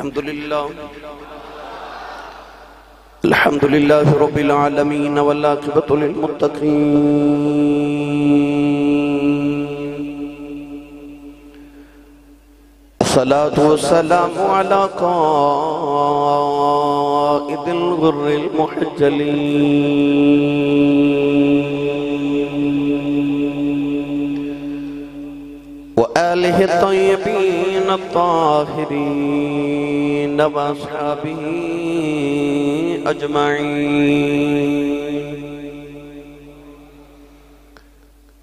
अल्हम्दुलिल्लाह रब्बिल आलमीन वल आक़िबतु लिल मुत्तक़ीन अस्सलातु वस्सलामु अला क़ाइदिल गुर्रिल मुहज्जलीन व आलिहि तय्यबीन ताहिरीन व अस्हाबिही अजमाईन।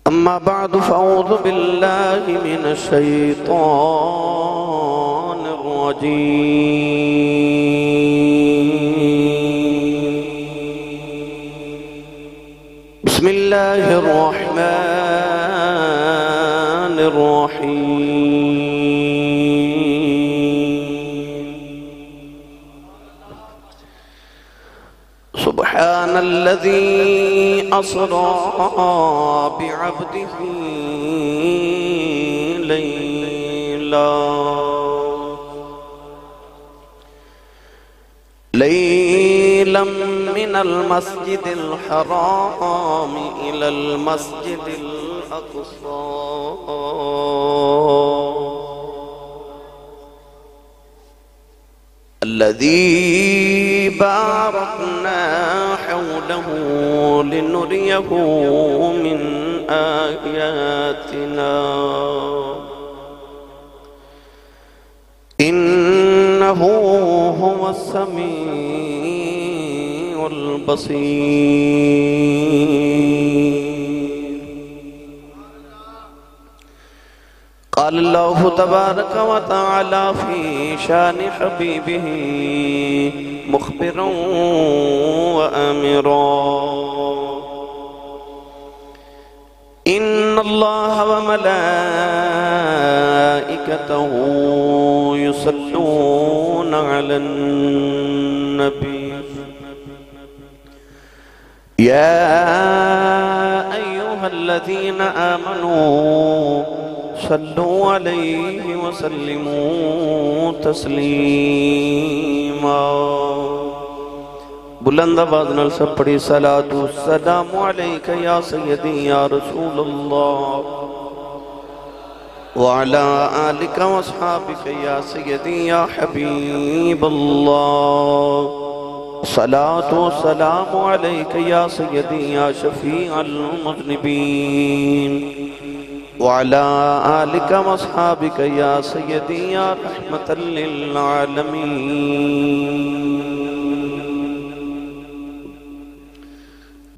अम्मा बाद फ़अऊज़ु बिल्लाहि मिनश्शैतानिर रजीम। बिस्मिल्लाहिर रहमानिर रहीम। सुब्हान अल्लज़ी अस्रा बिअब्दिही लैलन मिनल मस्जिदिल हराम इलल मस्जिदिल अक़सा الذي باركنا حوله لنريه من آياتنا إنه هو السميع البصير। قال الله تبارك وتعالى في شان حبيبه مخبرا وآمرا إن الله وملائكته يصلون على النبي يا أيها الذين آمنوا सल्लू अलैहि वसल्लिमू तस्लीमा। बुलंद आवाज़ नाल सब पढ़ी सलातु सलामु अलैका या सय्यदी या रसूलुल्लाह व अला आलिका व अस्हाबिका या सय्यदी या हबीबल्लाह। सलातु सलामु अलैका या सय्यदी या शफीअल मुज़निबीन वाला आलिका वस्हाबिका या सय्यदी या रहमतल लिल आलमीन।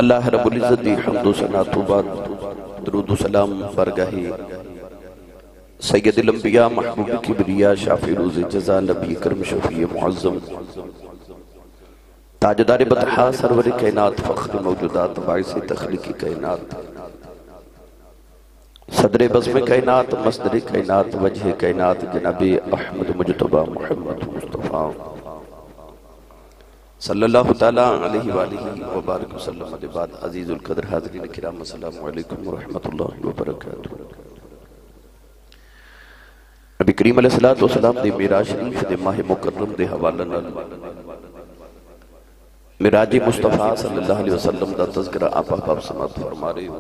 अल्लाह रब्बुल इज़्ज़त दी हम्दु सना तो बाद दुरूद सलाम बरगाही सय्यदुल अंबिया महबूब किबरिया शाफ़ी रोज़े जज़ा नबी करम शफ़ी मुअज़्ज़म ताजदार बतहा सरवर कायनात फ़ख्र मौजूदात वाइस तख्लीक़ी कायनात सदरे बज़्म कायनात मसदर कायनात वजह कायनात जनाब अहमद मुजतबा मोहम्मद मुस्तफ़ा सल्लल्लाहु तआला अलैहि व आलिहि व बारक वसल्लम। बाद अज़ीज़ुल क़द्र हाज़रीन किराम अस्सलामु अलैकुम व रहमतुल्लाहि व बरकातहू। नबी करीम अलैहिस्सलातु वस्सलाम दी मिराज शरीफ दे माह मुकर्रम दे हवाले नाल मिराज मुस्तफ़ा सल्लल्लाहु अलैहि वसल्लम दा तज़किरा आप आप समात फरमा रहे हो।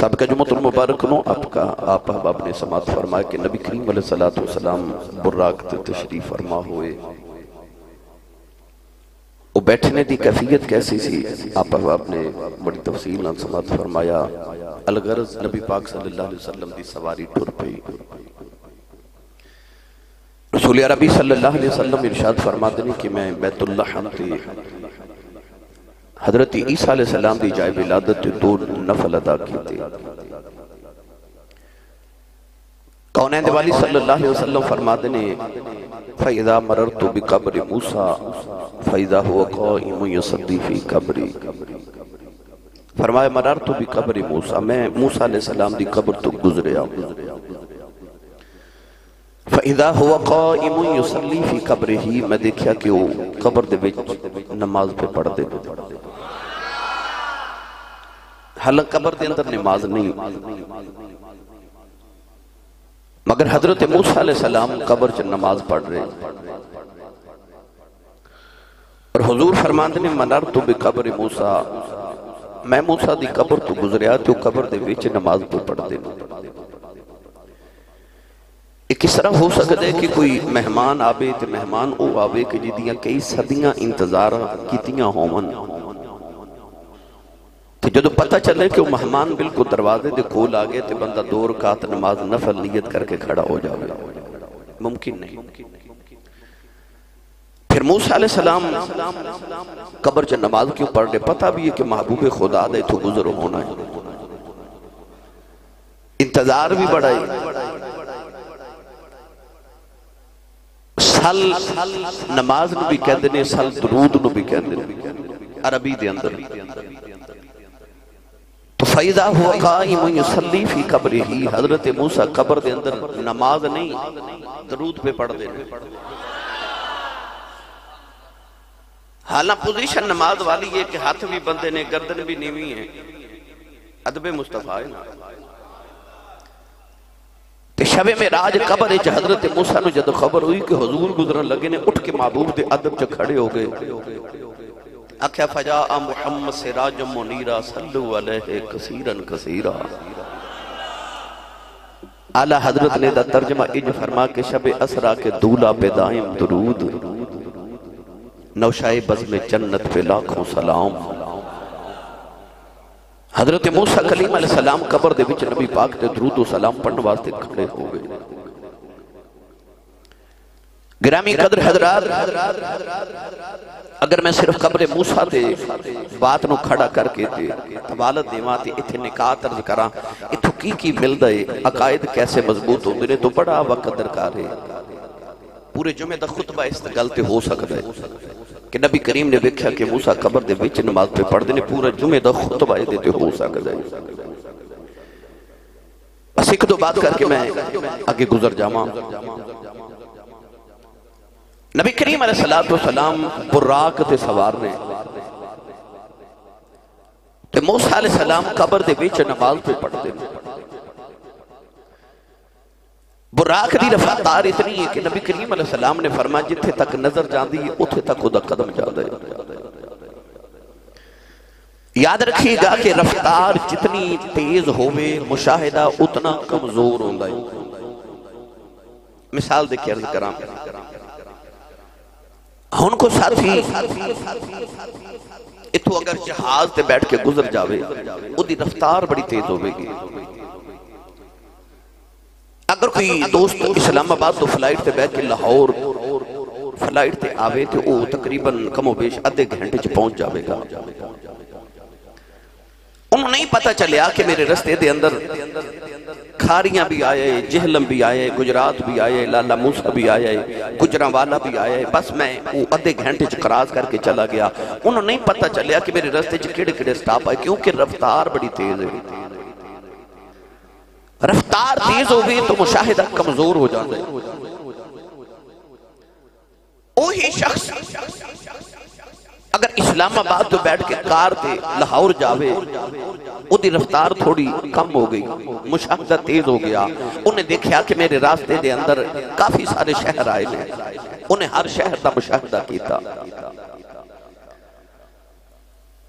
सबका जुम्मतुल मुबारक नो आपका आप अहबाब ने समात फरमाया कि नबी करीम अलैहिस्सलातु वस्सलाम बुर्राक ते तशरीफ फरमा हुए और बैठने की कैफियत कैसी सी आप अहबाब ने बड़ी तफसील नाल समात फरमाया। अलगर्ज नबी पाक सल्लल्लाहु अलैहि वसल्लम दी सवारी टुर पई। रसूल अरबी सल्लल्लाहु अलैहि वसल्लम इरशाद फरमाते ने कि मैं बैतुल्लाहम ते हजरत ईसा अलैहिस्सलाम दी जाए विलादत ते दो नफल अदा कीते। कौनैन वाली सल्लल्लाहु अलैहि वसल्लम फरमाते ने फइज़ा मररतु बिकब्र मूसा फइज़ा हुवा क़ाइमुन यसद्दी फी कब्री। फरमाया मररतु बिकब्र मूसा मैं मूसा अलैहिस्सलाम दी कब्र तो गुजरिया फइज़ा हुवा क़ाइमुन यसल्ली फी कब्रिही मैं देखिया कि वो कब्र दे विच नमाज पे पढ़दे। हालांकि कब्र के अंदर नमाज नहीं मगर हजरत मूसा अलैहिस्सलाम कब्र च नमाज पढ़ रहे और हुजूर फरमाते ने मनरतु बिकब्र मूसा, मैं मूसा की कब्र तो गुजरिया तो कब्र के बीच नमाज तो पढ़ते। किस तरह हो सकता है कि कोई मेहमान आवे तो मेहमान वो आवे कि जिदियां कई सदियां इंतजार कीतियां होवन, जो पता चले कि मेहमान बिल्कुल दरवाजे के कोल आ गए तो बंदा दो रकात नमाज नफल नियत करके खड़ा हो जाए, मुमकिन नहीं। फिर मूसा अलैहिस्सलाम कब्र च नमाज क्यों पढ़ रहे? पता भी है कि महबूब खुदा दे तो गुजर होना है, इंतजार भी बड़ा है। सल नमाज नू भी कहते हैं, सल दरूद नू भी कहते हैं अरबी के अंदर। तो फैजा हुआ काइम युसल्ली फी कब्रिही, हजरत मूसा कब्र के अंदर नमाज नहीं दरूद पे पढ़ते, हालांकि पोजीशन नमाज वाली है कि हाथ भी बंदे ने, गर्दन भी नीवी है, अदब मुस्तफा है। शबे में राज कब्र च हजरत मूसा नू जब खबर हुई कि हुजूर गुजरन लगे ने, उठ के महबूब के अदब च खड़े हो गए। आख्या फजा आ मुहम्मद सिराज मुनीरा सल्लु अलैहि कसीरन कसीरा। आला हजरत ने दा तर्जमा इंज फरमा के शबे असरा के दूला पे दायम दुरूद, नौशाए बज़्म जन्नत पे लाखों सलाम। हजरत मूसा कलीम अलैहिस्सलाम कब्र दे विच नबी पाक ते दरूद और सलाम पढ़ने वास्ते खड़े हो गए। ग्रामी कदर हजरात, अगर मैं सिर्फ कब्र मूसा ते बात नू खड़ा करके ते हवालत देवां ते इत्थे निकाह तर्ज करां, इत्थों की मिलदा है, अकायद कैसे मजबूत होंदे ने, तो बड़ा वकदरकार है। पूरे जुमे दा खुतबा इस गल ते हो सकदा है कि नबी करीम ने देखा कि मूसा कब्र दे विच नमाज पे पढ़ते हैं, पूरा जुमे का खुतबा ये हो सकता है। बस एक दो बात करके मैं आगे गुजर जावा। नबी करीम अलैहिस्सलाम बुर्राक ते सवार ने, ते मूसा अलैहिस्सलाम कब्र दे विच नमाज पे पढ़ते हैं। बुराक की रफ्तार इतनी है कि नबी करीम अलैहिस्सलाम ने फरमाया जिथे तक नजर जाती है उथे तक उदा कदम जाता है। याद रखिएगा कि रफ्तार जितनी तेज होवे मुशाहिदा उतना कमजोर होता है। मिसाल देके अर्ज करा, हुन को साथी इथों अगर जहाज ते बैठ के गुजर जावे उदी रफ्तार बड़ी तेज होगी। अगर कोई दोस्त इस्लामाबाद तो फ्लाइट से बैठ के लाहौर फ्लाइट से आवे तो वह तकरीबन कमो बेश आधे घंटे च पहुंच जाएगा। उन्हें नहीं पता चलिया कि मेरे रस्ते के अंदर खारियां भी आए, जेहलम भी आए, गुजरात भी आए, लाला मूसा भी आए, गुजरांवाला भी आए, बस मैं वो आधे घंटे च क्रॉस करके चला गया। उन्हें नहीं पता चलिया कि मेरे रस्ते च किड़े किड़े स्टाप आए, क्योंकि रफ्तार बड़ी तेज है। रफ्तार तेज हो गई तो मुशाहिदा कमजोर हो जाता है। वही शख्स अगर इस्लामाबाद तो बैठ के कार से लाहौर जावे उसकी रफ्तार थोड़ी कम हो गई, मुशाहिदा तेज हो गया। उन्हें देखा कि मेरे रास्ते के अंदर काफी सारे शहर आए हैं, उन्हें हर शहर का मुशाहिदा किया।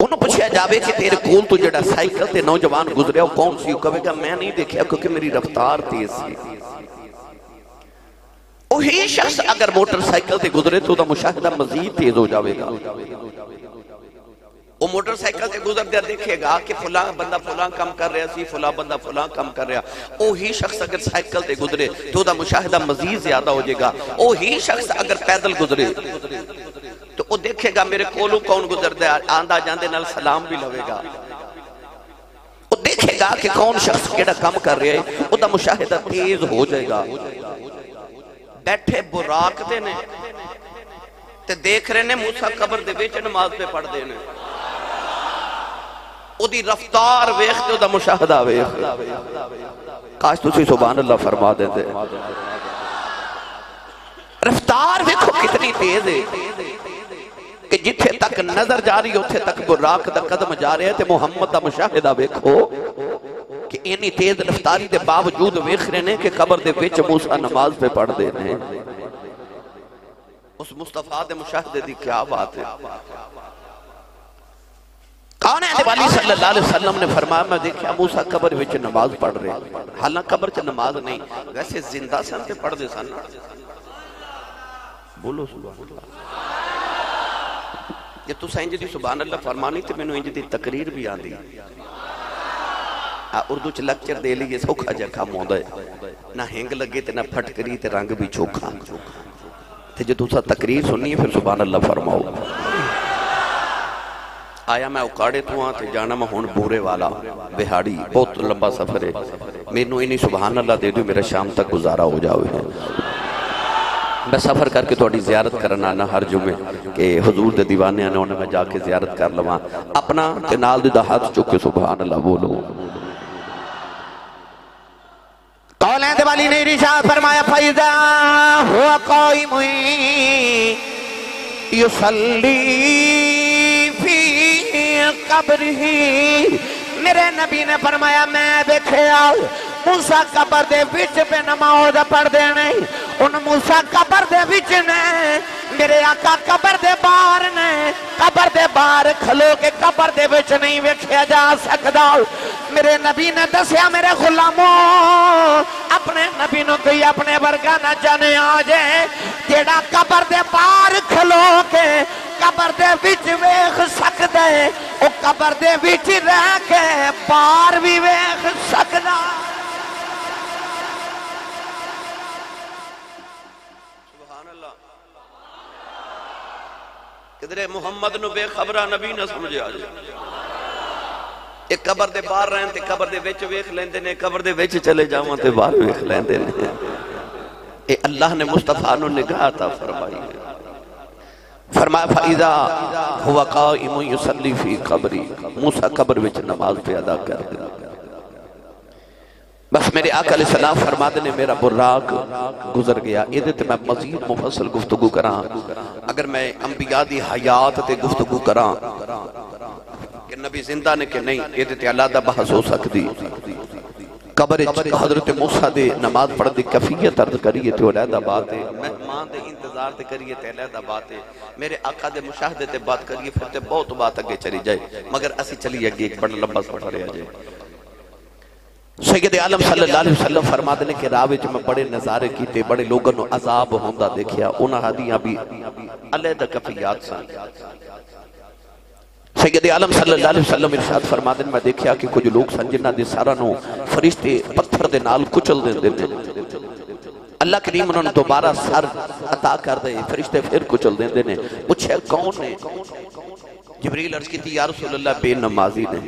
उन्हें पूछा जाए कि तेरे कोल तो जो साइकिल से नौजवान गुजरिया वो कौन सी, कहेगा मैं नहीं देखा क्योंकि मेरी रफ्तार तेज थी। वही शख्स अगर मोटरसाइकिल से गुजरे तो मुशाहिदा मजीद तेज हो जाएगा। वो मोटरसाइकिल से गुजरदा देखेगा कि फुला बंदा फुला काम कर रहा सी, फुला बंदा फुला काम कर रहा। वही शख्स अगर साइकिल से गुजरे तो उसका मुशाहिदा मजीद ज्यादा हो जाएगा। वही शख्स अगर पैदल गुजरे तो वो देखेगा मेरे कोलों कौन गुजरता, आंदा जांदे नाल सलाम भी लवेगा। वो देखेगा कि कौन शख्स केड़ा काम कर रहा है, उसका मुशाहिदा तेज हो जाएगा। बैठे बुराक दे ने ते देख रहे ने मूसा कब्र दे विच नमाज पे पढ़दे ने, उदी रफ्तार वेख ते उदा मुशाहिदा वेख। काश तुसी सुभान अल्लाह फरमा देते। रफ्तार देखो कितनी तेज है कि जिथे तक नजर जा रही उथे तक बुराक दा कदम जा रहा है। ते मुहम्मद दा मुशाहिदा देखो कि इतनी तेज रफ्तारी के बावजूद वेख रहे हैं कि कबर के विच मूसा नमाज पे पढ़ दे रहे हैं। उस मुस्तफा के मुशाहदे की क्या बात है। वाली सल्लल्लाहु अलैहि वसल्लम ने फरमाया, मैं देखा मूसा कबर विच नमाज पढ़ रहे, हालांकि कबर च नमाज नहीं, वैसे जिंदा सन ते पढ़दे सन। बोलो सुभान अल्लाह। जे तुसा इंज दी सुभान अल्लाह फरमानी ते मैनू इंज दी तकरीर भी आंदी। उर्दू च लेक्चर दे लिए सौखा जिहा काम आउंदा है, ना हेंग लगे ते ना फटकरी ते रंग भी चोखा। ते जे तुसा तकरीर सुननी है फिर सुभान अल्लाह फरमाओ। आया मैं उकाड़े तो हाँ, जाना मैं हूँ बूरे वाला बिहाड़ी, बहुत लंबा सफर है, मैनू इन्नी सुभान अल्लाह दे दो मेरा शाम तक गुजारा हो जावे। मैं सफर करके थोड़ी जियारत करना आना हर जुमे के हजूर दे दीवाने आना, उन्हें मैं जाके जियारत कर लवा अपना के नाल दा हाथ चुक के सुभान अल्लाह बोलो। कौलें वाली ने इरशाद फरमाया, फैजा हुआ कायम युसल्ली कब्र ही। मेरे नबी ने फरमाया, मैं देखा मूसा कबर दे विच पे नमाज पढ़दे ने। उन मूसा कबर दे विच ने, मेरे आका कबर दे बाहर ने। कबर दे बाहर खलो के कबर दे विच नहीं वेख्या जा सकदा। मेरे नबी ने दसिया, मेरे गुलामो अपने नबी नु कोई अपने वर्गा ना जाने आ जाए जेड़ा कबर दे बाहर खलो के कबर दे विच वेख सकदा है, ओ कबर दे विच रह के पार भी वेख सकदा। सुभान अल्लाह। किधरे मुहम्मद नु बेखबरा नबी ना समझ आ जाए। एक कबर दे बाहर रहन ते कबर दे विच वेख लेंदे ने, कबर दे विच चले जावां ते बाहर वेख लेंदे ने। ए अल्लाह ने मुस्तफा नु निगाह अता फरमाई है। फरमाया, फरीदा हुआ कायम युसल्ली फी कबरी, मूसा कबर विच नमाज पे अदा कर दे। बस मेरे आका अलैहिस्सलाम फरमाते ने, मेरा बुर्राक गुजर गया, इहदे ते मैं मजीद मुफसल गुफ्तगू करा। अगर मैं अंबिया दी हयात ते गुफ्तगू करा कि नबी जिंदा ने कि नहीं, इहदे ते अलहदा बहस हो सकदी। कबर हजरत मूसा दे नमाज पढ़ दी कैफियत अर्ज करिए तो अलहदा बात है, मेहमान दे इंतजार ते करिए तो अलहदा बात है, मेरे आका दे मुशाहदे ते बात करिए फिर तो बहुत बात अगे चली जाए। मगर असी चली अगे, एक बड़ा लंबा सफर रहा जाए। सैयद आलम सल्लल्लाहु अलैहि वसल्लम फरमाते ने कि राह विच मैं बड़े नज़ारे कीते, बड़े लोगों को अजाब होंदा देखिया, उन्हां दियां भी अलहदा कैफियत सन। सैयद आलम सल्लल्लाहु अलैहि वसल्लम इरशाद फरमाते हैं, मैं देखा कि कुछ लोग सन जिन्हां दे सारा नूं फरिश्ते पत्थर दे नाल कुचल देंदे ने, अल्लाह करीम उन्होंने दोबारा सर अता कर दे, फरिश्ते फिर कुचल देंदे ने। पूछे कौन ने? जिब्रील अर्ज कीती, या रसूल अल्लाह बेनमाजी ने,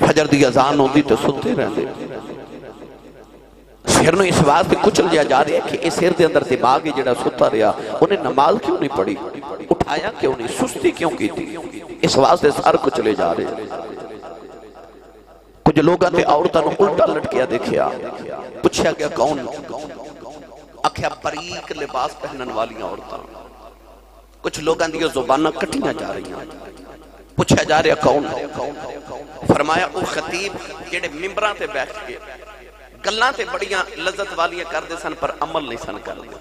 फजर दी अजान होंदी ते सुते रहंदे, सिर नूं इस वास्ते कुचलिया जा रहा है कि इस सिर दे अंदर दिमाग ही जिहड़ा सुता रहा, उन्हें नमाज क्यों नहीं पढ़ी, उठाया क्यों नहीं, सुस्ती क्यों की थी, इस वास्ते सार कुचले जा रहे। कुछ लोगों ने औरतों को उल्टा लटकिया देखा। पूछा गया कौन? आख्या बारीक लिबास पहनने वाली औरतें। कुछ लोगों दी जुबान कटिया जा रही। पूछा जा रहा कौन? फरमाया वो खतीब जेडे मिंबरां ते बैठ के गल्लां ते बड़ियां लज्जत वालियां करदे सन पर अमल नहीं सन करदे,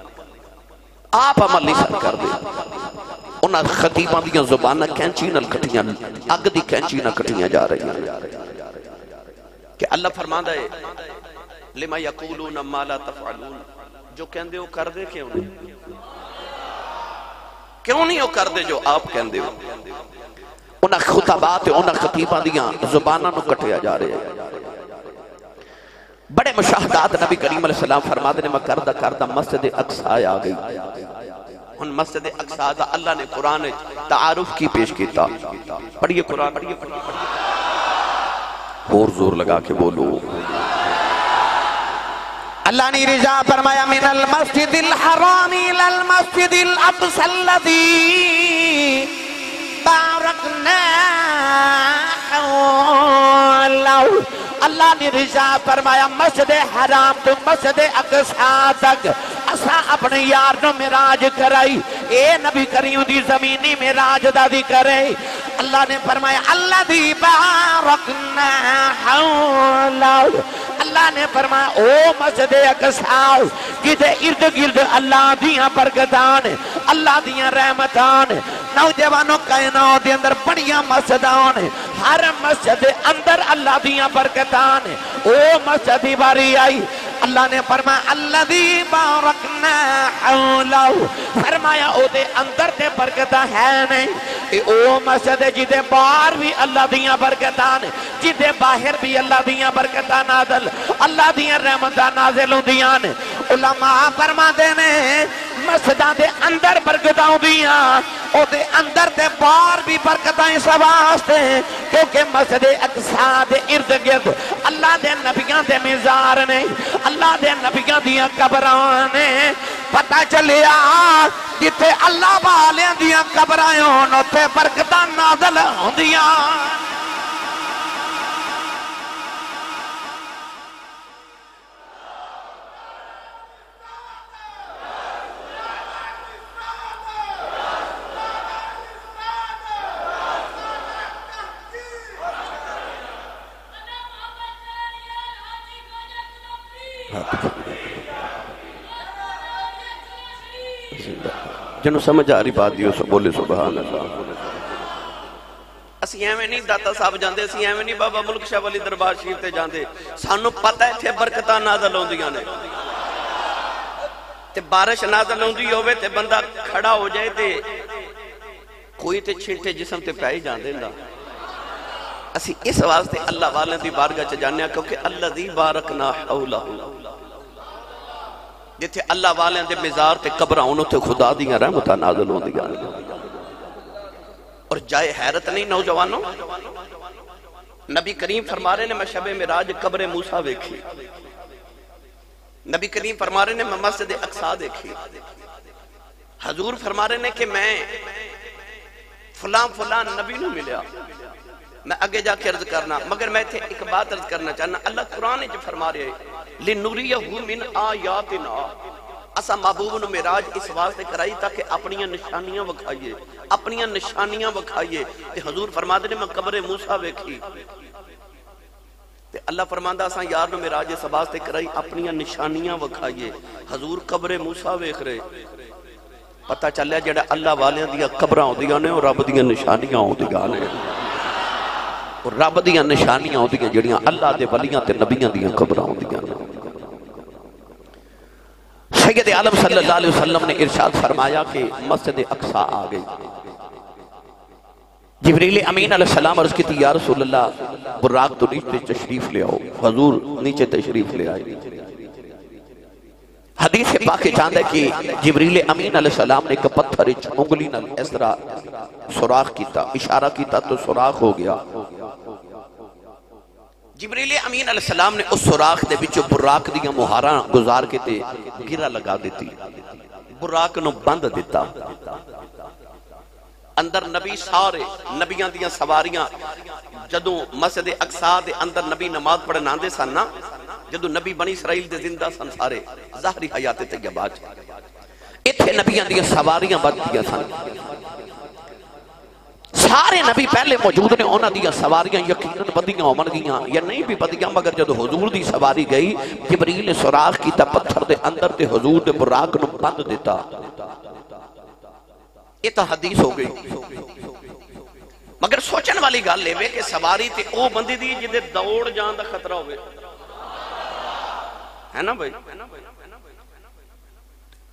आप अमल नहीं सन करदे। उन्हां खतीबां दीयां जुबानां कैंची नाल कटियां, अग दी कैंची नाल कटियां जा रहियां। कि अल्लाह फरमांदा है, लिमा यकूलून मा ला तफअलून, जो कहंदे हो करदे क्यों नहीं, क्यों नहीं हो करदे जो आप कहंदे हो। उन्हां खुतबा ते उन्हां खतीबां दीयां जुबानां नूं कटिया जा रहा है। बड़े मुशाहदात नबी करीम अलैहिस्सलाम फरमाते ने, मैं करदा करदा मस्जिद अक्सा आ गई। उन मस्जिद अक्सा दा अल्लाह ने कुरान तारुफ की पेश किया। पढ़िए कुरान, और जोर लगा के बोलो। अल्लाह ने रिजा फरमाया, मिनल मस्जिदिल हराम इलल मस्जिदिल अक्सा लजी बारकना हौलहु। अल्लाह ने रिजा फरमाया, मस्जिद हराम तो मस्जिद अक्सा तक असा अपने यार नु मिराज कराई। ए नबी करीम दी जमीनी में राज दा जिक्र है। अल्लाह ने फरमाया अल्लाह दी बारकना हौला, अल्लाह ने फरमाया ओ मस्जिद अक्सा किते इर्द गिर्द अल्लाह दियां बरकतां ने, अल्लाह दियां रहमतां ने। नौजवानों कायनात दे अंदर बड़ियां मस्जिदां ने, हर मस्जिद दे अंदर अल्लाह दियां बरकतां ने। ओ मस्जिद दी बारी आई, अल्लाह ने फरमाया अल्लज़ी बारकना हौलहु, फरमाया ओदे अंदर ते बरकतां है नहीं। ओ मस्जिद जिदे बाहर भी अल्लाह दियां बरकतां ने, जिदे बाहर भी अल्लाह दियां बरकतां नाज़िल, अल्लाह दियां रहमतां नाज़िल होंदियां ने। उलमा फरमांदे ने मस्जिदां दे अंदर बरकतां होंदियां, ओदे अंदर ते बाहर भी बरकतां इस वास्ते क्योंकि मस्जिद अक्सा दे इर्द गिर्द अल्लाह दे नबियां दे मज़ार ने, अल्लाह दे नबियां दियां कब्रां ने। पता चलिया जिथे अल्लाह वालियां दियां कब्रां होन उत्थे बरकतां नाज़िल होंदियां। जिन समझ आ रही बात दियो बोले सुभान अल्लाह। असी एवं नहीं दाता साहब जाते, असी एवं नहीं बाबा मुल्क शाह वाली दरबार शरीफ ते जाते, सानू पता है इत्थे बरकतां नाज़िल होंदियां ने। ते बारिश नाज़िल होंदी होवे ते बंदा खड़ा हो जाए ते कोई ते छींटे जिस्म ते पै ही जांदे ना। असी इस वास्ते अल्लाह वाले दी बारगाह च जाने क्योंकि अल्लज़ी बारकना हौलहु, जिथे अल्लाह वाले दे मज़ार ते कब्रां उत्थे खुदा दियां रहमतां नाज़िल होंदियां ने। और जाए हैरत नहीं नौजवानों, नबी करीम फरमा रहे ने मैं शब मिराज कब्र मूसा देखी, नबी करीम फरमा रहे ने मैं मस्जिद अक्सा देखी, हजूर फरमा रहे ने कि मैं फलां फलां नबी नूं मिलिया। मैं अगे जाके अर्ज करना, मगर मैं इत्थे एक बात अर्ज करना चाहना। अल्लाह कुरान च फरमा रहे लिनुरियहु मिन आयातिना, असा महबूब नूं मेराज इस वास्ते कराई ताकि अपनियां निशानियां विखाइए, अपनियां निशानियां विखाइए। हजूर फरमाते ने मैं कब्र मूसा वेखी, अल्लाह फरमांदा असा यार नूं मेराज इस वास्ते कराई अपनियां निशानियां विखाइए। हजूर कब्र मूसा वेख रहे, पता चलिया जेड़ा अल्लाह वालियां दियां कब्रां होंदियां ने रब दियां निशानियां होंदियां ने, रब दियां निशानियां होंदियां जेड़ियां अल्लाह दे वलियां ते नबियां दियां कब्रां होंदियां ने। सैयद आलम सल्लल्लाहु अलैहि वसल्लम ने इरशाद फरमाया कि मस्जिद अक्सा आ गई। जिब्रील अमीन अलैहिस्सलाम अर्ज की या रसूल अल्लाह बुर्राक तो नीचे तशरीफ ले आओ, हुजूर नीचे तशरीफ ले आए। हदीस पाक चाहता है कि जिब्रील अमीन अलैहिस्सलाम ने एक पत्थर उंगली नाल इस तरह सुराख किया, इशारा किया तो सुराख हो गया। जिब्रील अमीन अलैहिस्सलाम ने उस सुराख दे विचों बुराक दियां मुहारां गुजार के ते गिरा लगा दी, बुराक नूं बंद दिता। अंदर नबी सारे नबियां दियां सवारियां जदों मस्जिद अक्सा दे अंदर नबी नमाज पढ़न आंदे सन ना, जदों नबी बनी इसराइल दे जिंदा सन सारे ज़ाहरी हयात तैयबा च, इत्थे नबियां दियां सवारियां बचदियां सन। सारे नबी पहले मौजूद ने, उन्हां दियां सवारियां यकीनन बदियां होणगियां या नहीं भी बदियां, मगर जदों हुजूर दी सवारी गई जिब्रील ने सुराख कीता पत्थर दे अंदर ते हुजूर दे बुराक नूं बंद दिता। इह तां हदीस हो गई, मगर सोचण वाली गल इह वे कि सवारी ते ओह बंदे दी जिहदे दौड़ जाण दा खतरा होवे, है ना भाई।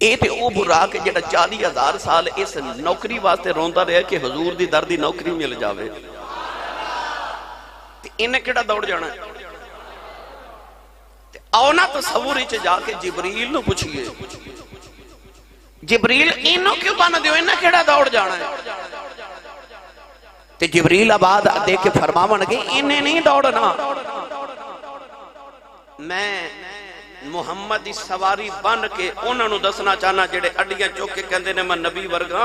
ये तो वह बुराक जो 40,000 साल इस नौकरी वास्ते रोंदा रहा कि हजूर दी दर दी नौकरी मिल जावे, इन्हें केड़ा दौड़ जाना। आओ ना तसव्वुर च जाके जिब्रील नूं पुछिए जिब्रील इन्हों क्यों बन दियो, इन्हें केड़ा दौड़ जाना है। ते जिब्रील आबाद दे के फरमावणगे इन्हें नहीं दौड़ना, मैं मुहम्मद दी सवारी बन के उन्होंने दसना चाहना जेडे अड्डियां चुक के कहते ने मैं नबी वर्गा,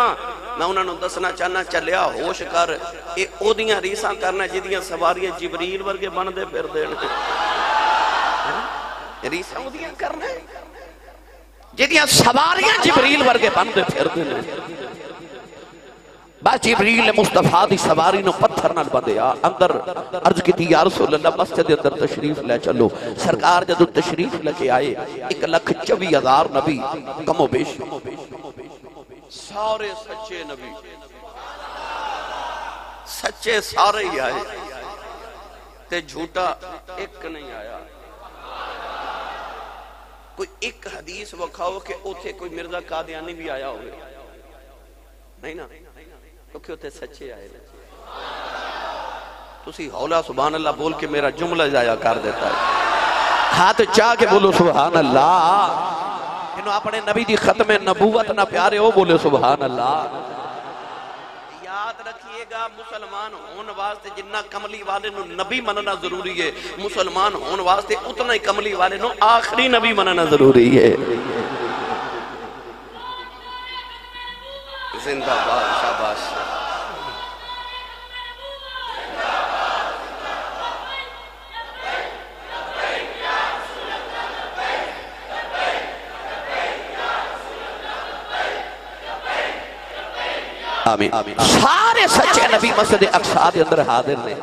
मैं उन्होंने दसना चाहना चलिया होश कर, ये ओदियां रीसां करना जिदियां सवारियां जिब्रील वर्गे बनते फिरदे ने। रीसां ओदियां करना जिदियां सवारियां जिबरील वर्गे बनते फिरते हैं बस जिबरील मुस्तफा की सवारी नो पत्थर नाल बंधिया। अंदर अर्ज की या रसूल अल्लाह मस्जिद के अंदर तशरीफ ले चलो। सरकार जब तशरीफ लेके आए 1,24,000 नबी कमो बेश सारे सच्चे नबी सच्चे सारे ही आए ते झूठा एक नहीं आया। कोई एक हदीस विखाओ कि उथे कोई मिर्जा कादियानी भी आया हो नहीं ना क्योंकि उथे सच्चे आए। तुसी हौला सुभान अल्लाह बोल के मेरा जुमला जाया कर देता है। हाथ चाह के बोलो सुभान अल्लाह। इन्हों अपने नबी दी खत्मे नबूवत ना प्यारे हो बोले सुभान अल्लाह। याद रखिएगा मुसलमान होने वास्ते जिन्ना कमली वाले नु नबी मनना जरूरी है मुसलमान होने वास्ते उतना ही कमली वाले नु आखिरी नबी मनना जरूरी है। जिंदाबाद शाबाश। आमीन। सारे सच्चे नबी मस्जिद अक्सा के अंदर हाजिर ने।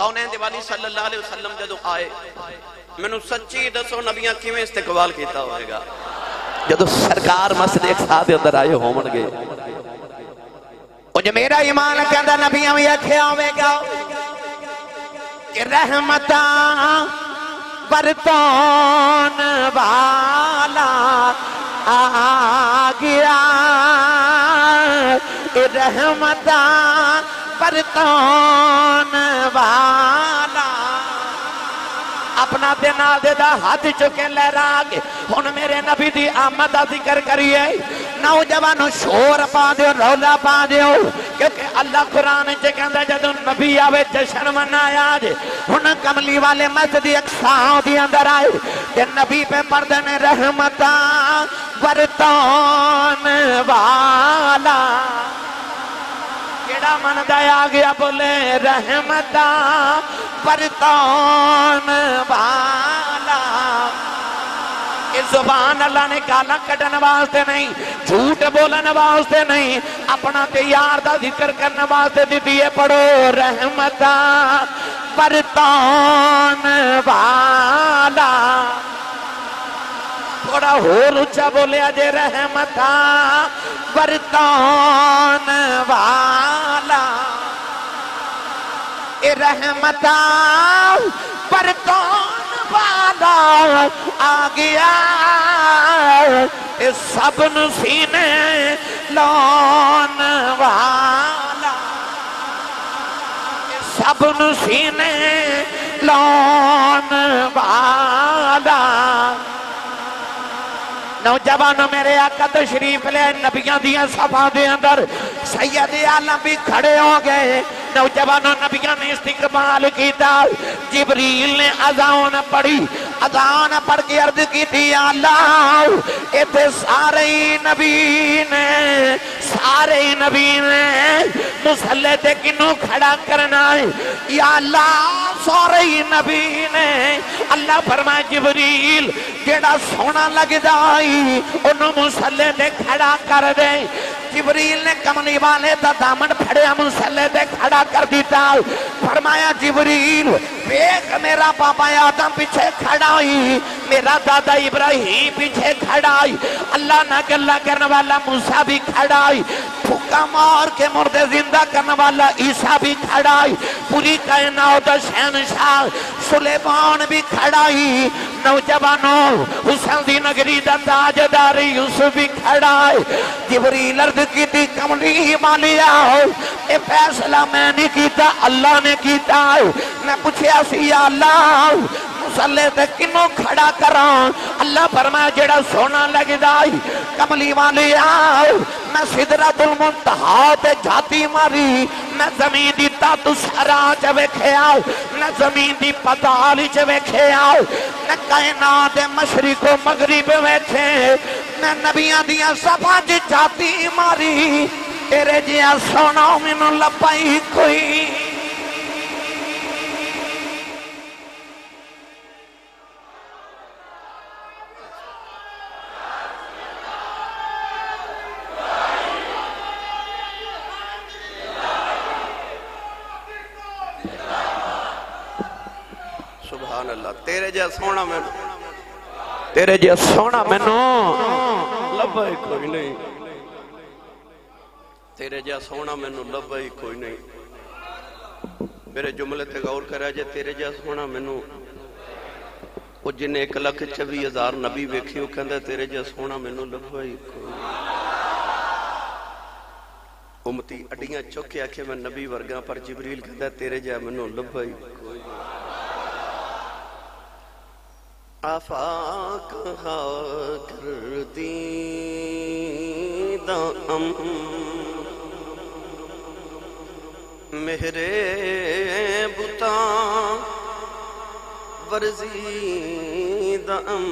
कौनैन वाली सल्लल्लाहु अलैहि वसल्लम जब आए मैनू सच्ची दसो नबियां किवें इस्तकबाल कीता होएगा। जब सरकार मस्जिद अक्सा के अंदर आए होणगे ओ मेरा ईमान कहंदा नबियां भी आख्या होवेगा कि रहमतां बरतोन वाला आ गया रहमता बरतौन वाला। अपना दिन आदेदा हाथ चुके लहरा के हुन मेरे नबी दी आमद दा जिक्र करिए। नौजवानों शोर पा दियो रौला पा दियो क्योंकि अल्लाह कुरान च कहंदा जदों नबी आवे जश्न मनाया जे। हुन कमली वाले मस्जिद अक्सा दे अंदर आए ते नबी पे परदन रहमता बरतौन वाला। केड़ा मनदा आ गया बोले रहमता बरतौन वाला। जुबान अल्लाह ने गाला कटन वास्ते नहीं झूठ बोलन वास्ते नहीं अपना ते यार दा जिक्र करने वास्ते दी है। पढ़ो रहमता बरतौन वाला। थोड़ा होर उच्चा बोलिया जे रहमता बरतौन वाला। ए रहमता बरतौन वाला आ गया ए सबन सीने लौन वाला। सबन सीने लौन वाला। नौजवानों मेरे आका तशरीफ ले नबियां दियां सभा दे अंदर सैयद आलम भी खड़े हो गए। नौजवानों नबियां ने इस्तकबाल किया। जिबरील ने अजान पढ़ी। अजान पढ़ के अर्ज की अल्लाह इत्थे सारे नबी ने मुसल्ले ते किन्नू खड़ा करना है या अल्लाह सारे नबी ने। अल्लाह फरमाए जिबरील जेड़ा सोना लगदा मुसल्ले ते खड़ा कर दे। जिबरील ने कमली वाले दा दामन फड़िया मुसल्ले ते खड़ा कर दिता। फरमाया जिबरील वेख मेरा पापा आदम पीछे खड़ा हुई मेरा दादा इब्राहिम पीछे खड़ा हुई अल्लाह ना गल्ला करने वाला मूसा भी खड़ा हुई फुका मार के मुर्दे जिंदा करने वाला ईसा भी खड़ा हुई पूरी कायनात का शहनशाह सुलेमान भी खड़ा हुई। नौजवानों हुसैन दी नगरी दा ताजदार यूसुफ भी खड़ा है। जिबरील अर्ज की कमली मालिया ये फैसला मैं नहीं किया अल्लाह ने किया। मैं पूछया सी या अल्लाह मुसल्ले ते किन्नू खड़ा करा। अल्लाह फरमाया जेड़ा सोना लगदा कमली वाले आओ मैं सिदरतुल मुंतहा ते जाती मारी। मैं जमीन दी तातु सरा च वेखिया मैं जमीन दी पताल च वेखिया मैं कायनात दे मशरिको मगरिब वेखे मैं नबियां दियां सफा च जाती मारी। तेरे जिया सोना मैनू लब्भा ही कोई। सुभान अल्लाह, तेरे जैसा सोना मैनू, तेरे जैसा सोना मैनू लभा ही कोई नहीं, तेरे जैसा सोना मैनू लभा ही कोई नहीं। मेरे जुमले ते गौर करा जे, तेरे जैसा सोना मैनू, वो जिन्हें 1,26,000 नबी वेखी, कहता तेरे जैसा सोना मैनू लभा ही कोई। उम्मती अड्डियां चुक के आखे मैं नबी वर्गा, पर जिबरील कहता तेरे जैसा मैनू लभा ही कोई। आफाक मेहरे बुता वर्जीदम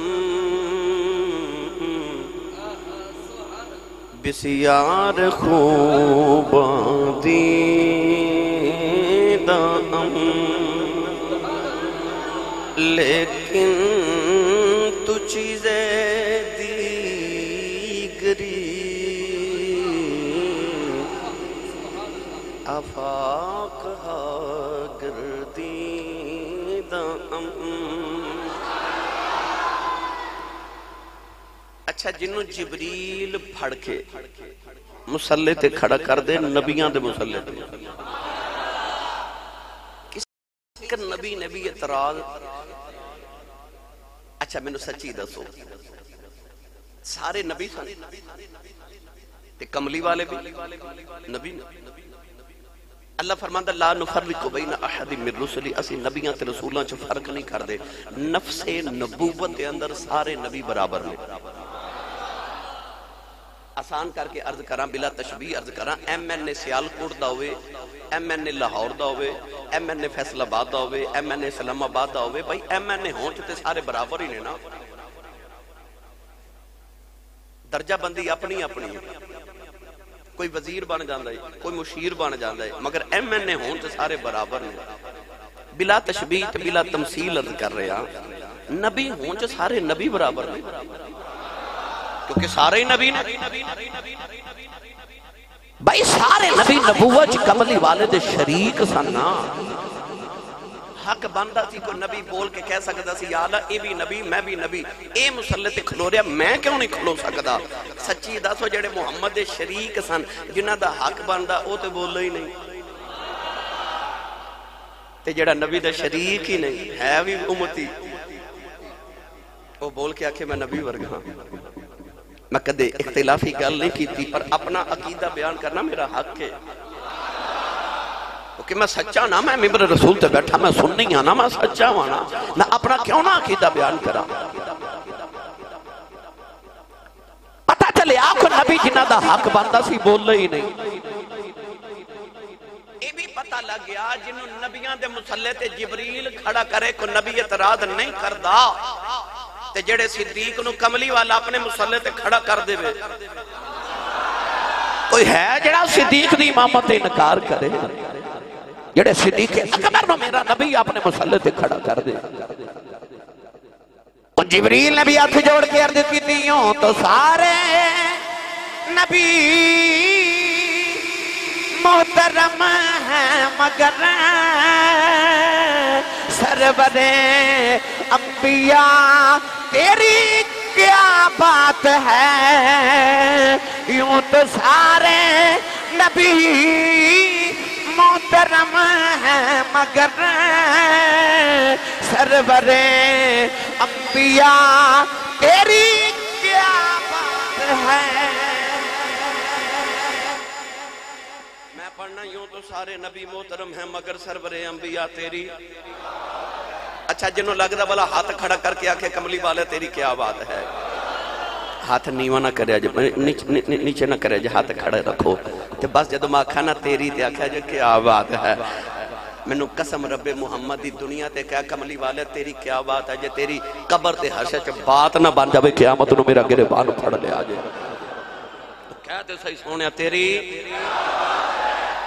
बिसियार खूबादीदम लेकिन तू चीजें दीगरी आफाक गर्दीदम। अच्छा, जिन्हों जिबरील फड़ के मुसल्ले ते खड़ा कर दे, नबियां दे मुसल्ले ते किसी नबी ने भी इतराज। अच्छा मैनू सच्ची दसो, सारे नबी सन ते कमली वाले भी नबी? अल्लाह फरमांदा ला नुफर्रिकु बैना अहदि मिन रुसुली, असी नबियां ते रसूलां च फर्क नहीं करदे। नफ्से नबूवत दे अंदर सारे नबी बराबर ने। आसान करके अर्ज करा, बिला तशबीह अर्ज करा, MNA सियालकोट दा होवे, MNA लाहौर दा होवे, MNA फैसलाबाद दा होवे, MNA इस्लामाबाद दा होवे, भाई MNA होंच ते सारे बराबर ही ने ना। दर्जाबंदी अपनी अपनी है, कोई वजीर बन जाता है, कोई मुशीर बन जाता है, मगर MNA हों तो सारे बराबर ने। बिला तशबीह बिला तमसील अर्ज कर रहे हैं, नबी हों तो सारे नबी बराबर ने, क्योंकि सारे ही नबी ने भाई। सारे नबी नबूवत कमली वाले दे शरीक सन ना। हक बनता सी कोई नबी बोल के कह सकता सी, यार ये भी नबी मैं भी नबी, ये मुसल्ले ते खलो रहा मैं क्यों नहीं खलो सकता? सच्ची दसो, जेडे मुहम्मद दे शरीक सन जिन्हां दा हक बनता वो तो बोलो ही नहीं, ते जेड़ा नबी दा शरीक ही नहीं है भी उम्मती, वो बोल के आखे मैं नबी वर्गा। मैं कदे इख्तिलाफी गल नहीं कीती, पर अपना अकीदा बयान करना मेरा हक है कि मैं सच्चा ना, मैं मिंबर रसूल ते बैठा, मैं सुननी आ ना, मैं सच्चा वा ना, मैं अपना क्यों ना अकीदा बयान करा। पता चले आपको नबी जिन्हां दा हक बनदा सी बोल ही नहीं। ये भी पता लग गया जिन्हों नबियां दे मुसल्ले ते जिबरील खड़ा करे को नबी एतराज नहीं करदा, ते जेड़े सिद्दीक नूं कमली वाला अपने मुसल्ले ते खड़ा कर देवे। कोई है जेड़ा सिद्दीक दी इमामत ते इनकार करे? जेड़े सिद्दीक अकबर नो मेरा नबी अपने मुसल्ले ते खड़ा कर दे। जिबरील ने भी हाथ जोड़ के अर्ज की, यूं तो सारे नबी मोहतरम है, मगर सरवरे अंबिया तेरी क्या बात है? यूं तो सारे नबी मोहतरम है, मगर सरवरे अंबिया तेरी क्या बात है? मैं पढ़ना, यूं तो सारे नबी मोहतरम है, मगर सरवरे अंबिया तेरी। अच्छा, जिन्हों लगता वाला हाथ खड़ा करके आखे कमली वाले तेरी क्या बात है, हाथ नीवा ना करे, नीचे ना करे, हाथ खड़े रखो। ते बस जदों मैं आखा ना तेरी, ते आखा जो क्या बात है। मैनू कसम रब्बे मुहम्मद दी दुनिया ते कह कमली वाले तेरी क्या बात है, जे तेरी कबर ते हशर च बात ना बन जावे क़यामत नू मेरा गिरबान फड़ लिया जे। कह ते सही सोहणिया तेरी,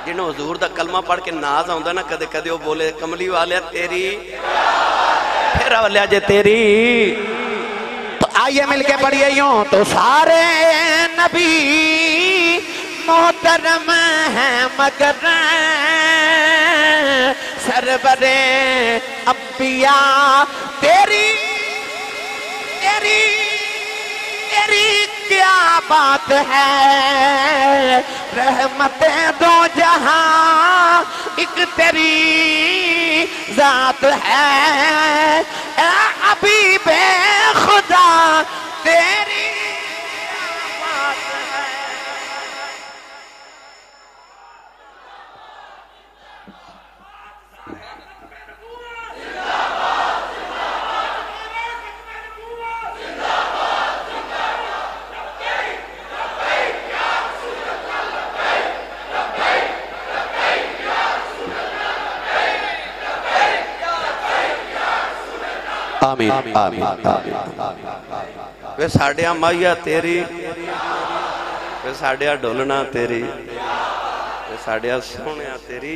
जिन्हों हजूर दा कलमा पढ़ के नाज आउंदा ना, कदे कदे वो बोले कमली वाले तेरी, फिर बोलिया जे तेरी। आइए मिलके पढ़िए, यूं तो सारे नबी मोहतरम है, मगर सरवरे अपिया तेरी तेरी तेरी क्या बात है, रहमते दो जहां एक तेरी जात है। ए हबीबे खुदा तेरी बात है। आमीन आमीन आमीन। वे साढ़िया माइया तेरी, वे साढ़िया डोलना तेरी, वे साढ़िया सोहणिया तेरी,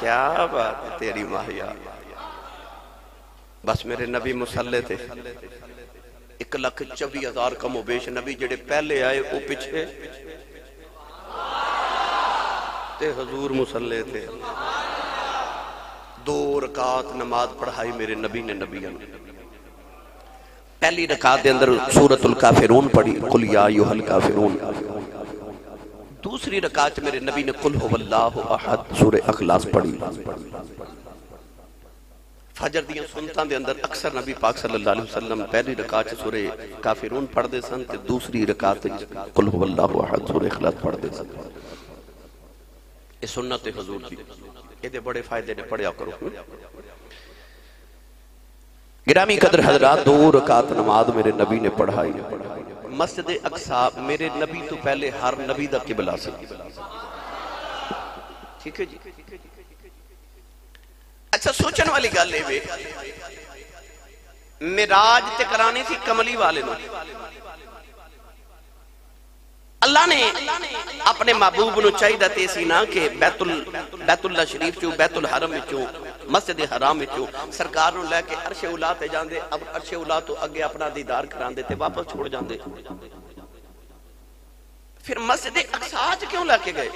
क्या बात है तेरी माइया। बस मेरे नबी मुसल्ले थे 1,24,000 कमोबेश नबी जेडे पहले आए वो पिछे ते हजूर मुसल्ले थे। 2 रकात नमाज पढ़ाई मेरे नबी ने नबियों। पहली रकात के अंदर सूरतुल काफिरून पढ़ी, कुल या अय्युहल काफिरून। दूसरी रकात मेरे नबी ने कुल हुवल्लाहु अहद सूरे अखलास पढ़ी। फजर दी सुन्नतां दे अंदर अक्सर नबी पाक सल्लल्लाहु अलैहि वसल्लम पहली रकात सूरे काफिरून पढ़ते सन ते दूसरी रकात कुल हुवल्लाहु अहद सूरे अखलास पढ़ते सन। ये सुन्नत है हुजूर दी, ये बड़े फायदे ने पढ़िया करो। गिरामी कदर हजरात 2 रकात नमाज मेरे नबी ने पढ़ाई। मस्जिद अक्सा मेरे नबी तो पहले हर नबी दा किबला सी, ठीक है जी। अच्छा सोचने वाली गल है, मिराज ते करानी थी कमली वाले ने, अल्लाह ने अपने महबूब को चाहिए ते सीना के बैतुल्ला शरीफ चो बैतुल हरम चो मस्जिद हराम चो सरकार नूं लै के अरशे उला ते जांदे, अब अरशे उला तो अगे अपना दीदार करांदे ते वापस छोड़ जांदे। फिर मस्जिद अक्सा क्यों ला के गए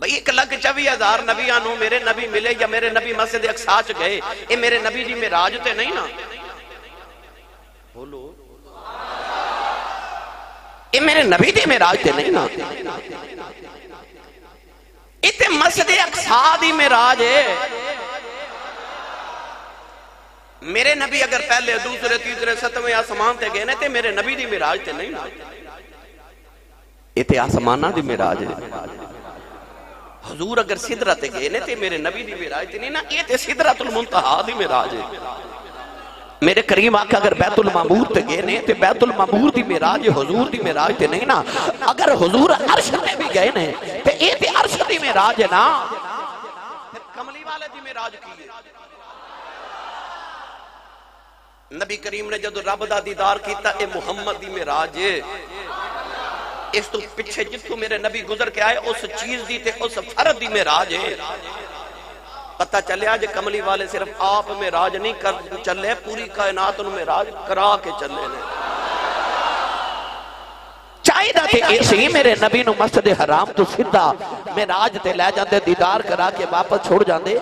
भाई? 1,24,000 नबियां नूं मेरे नबी मिले या मेरे नबी मस्जिद अक्सा गए, ये मेरे नबी जी मेराज ते नहीं ना। बोलो ये मेरे नबी दी मेराज ते नहीं ना, इतने मस्जिद अक्सा दी मेराज है। मेरे नबी अगर पहले दूसरे तीसरे 7वें आसमान ते गए ना ते मेरे नबी दी मेराज ते नहीं ना, इतने आसमाना दी मेराज है। हजूर अगर सिदरा ते गए ना ते मेरे नबी दी मेराज ते नहीं ना, इतने सिदरातुल मुंतहा दी मेराज है। मेरे करीम आका अगर बैतुल मामूर ते गए ने ते बैतुल मामूर दी मेराज हुजूर दी मेराज ते नहीं ना। अगर हुजूर अर्श ते भी गए ने ते ए ते अर्श दी मेराज है ना, फिर कमली वाले दी मेराज की है? नबी करीम ने जदों रब दा दीदार कीता ए मुहम्मद दी मेराज है। इस तो पिछे जित्थों मेरे नबी गुजर के आए उस चीज दी ते उस फर्द दी मेराज है। पता चलिया जे कमली वाले सिर्फ आप मेराज नहीं कर चले, पूरी कायनात नूं मेराज करा के चले ने। चाहिदा ते इसी मेरे नबी नूं मस्जिद हराम तो सीधा मेराज ते ले जांदे, दीदार करा के वापस छोड़ जांदे। एडा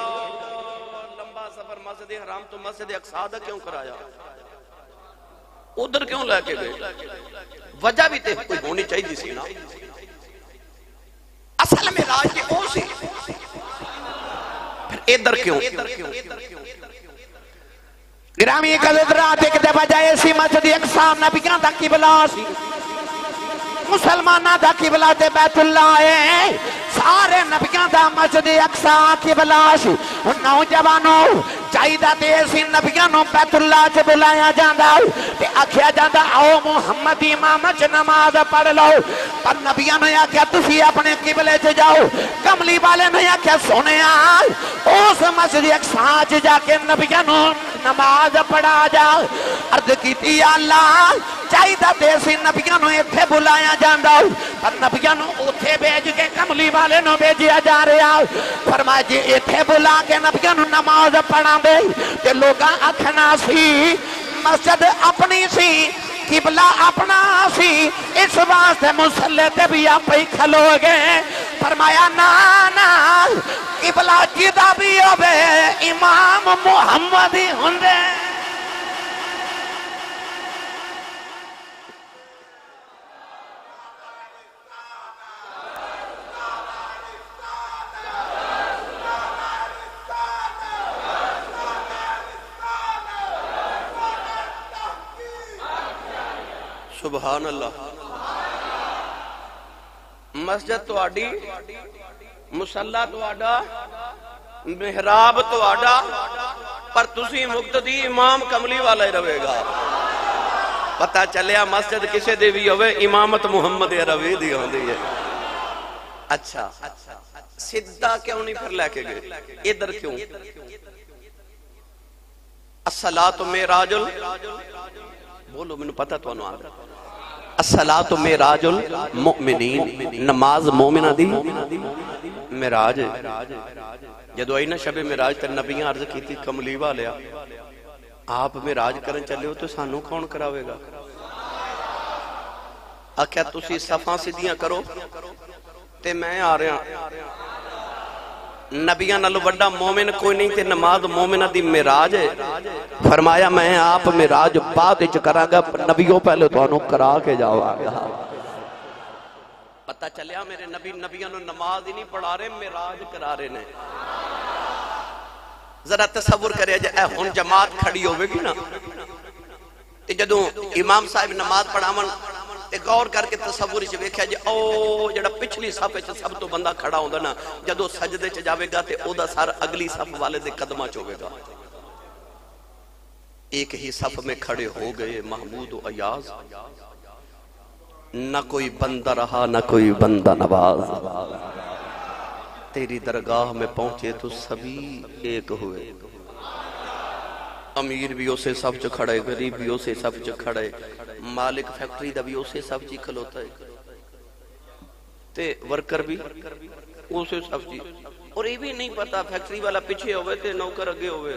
लंबा सफर मस्जिद हराम तो मस्जिद अक्सा दा क्यों कराया, उधर क्यों लेके गए? वजह भी ते कोई होनी चाहिदी सी ना। असल मेराज ते ओ सी, इधर क्यों? ग्रामीण मुसलमाना दा किबला ते बैतुल्ला है, सारे नबियां दा मस्जिद अक्सा किबला सी। हुण नौजवानों चाहिदा ते असी नबियां नूं बैतुल्ला च बुलाया जांदा ते आख्या जांदा आओ मुहम्मद दी इमाम च नमाज पढ़ लो, पर नबियां ने आख्या तुसी अपने किबले च जाओ। कमली वाले ने आख्या सुनिया उस मस्जिद अक्सा च जाके नबियां नूं नमाज पढ़ा जा। अर्ज कीती या अल्लाह चाहिदा ते असी नबियां नूं इत्थे बुलाया जांदा पर नबियां नूं उत्थे भेज के कमली वाले नूं भेजिया जा रहा। फरमाया जे इत्थे बुला के नबियां नूं नमाज पढ़ा ते लोगां आखना सी मस्जिद अपनी सी किबला अपना सी, इस वास्ते मुसल्ले ते भी आप ही खलो गए। फरमाया नाना किबला जिदा भी होवे इमाम मुहम्मद ही हुंदे। सुभान अल्लाह। मस्जिद तुहाडी, मुसल्ला तुहाडा, मेहराब तुहाडा, पर तुसी मुक्तदी इमाम कमली वाला ही रहेगा। पता चलिया मस्जिद किसे दी भी होवे इमामत मुहम्मद अरबी दी होंदी है। अच्छा, सीधा क्यों नहीं फिर लेके गए इधर क्यों? अस्सलातु मेराजुल, बोलो मैनू पता तो आ गया। अस्सलातु मेराजुल मुमिनीन, नमाज मोमिना दी मेराज। जदों आई ना शबे मेराज ते नबियां अर्ज कीती कमली वालिया आप मेराज करन चले हो तो सानू कौन करावेगा? आख्या तुसी सफा सीधियां करो ते मैं आ रहा। नबियां नालों वड्डा मोमिन कोई नहीं ते नमाज मोमिना दी मेराज है। फरमाया मैं आप मेराज बाद विच करांगा, नबियों पहले तुहानू करा के जावांगा। पता चलिया मेरे नबी नबियां नू नमाज ही नहीं पढ़ा रहे, मेराज करा रहे ने। जरा तसव्वुर करे जे ए हुण जमात खड़ी होवेगी ना ते जदों इमाम साहिब नमाज पढ़ावन गौर करके तसव्वुर च वेखिया जे ओ जिहड़ा पिछली सफ च सब तो बंदा खड़ा होंदा ना जदों सजदे च जावेगा ते ओदा सर अगली सफ वाले दे कदमां च होवेगा। एक ही सफ में खड़े हो गए महमूद अयाज, ना कोई बंदा रहा ना कोई बंदा नवाज। तेरी दरगाह में पहुंचे तो सभी एक हुए। अमीर भी उसे सब च खड़े, गरीब भी उसे सब च खड़े, मालिक फैक्ट्री दा भी उसे सब जी खलोता है ते वर्कर भी उसे सब जी। और ये भी नहीं पता फैक्ट्री वाला पीछे होवे ते नौकर अगे होवे,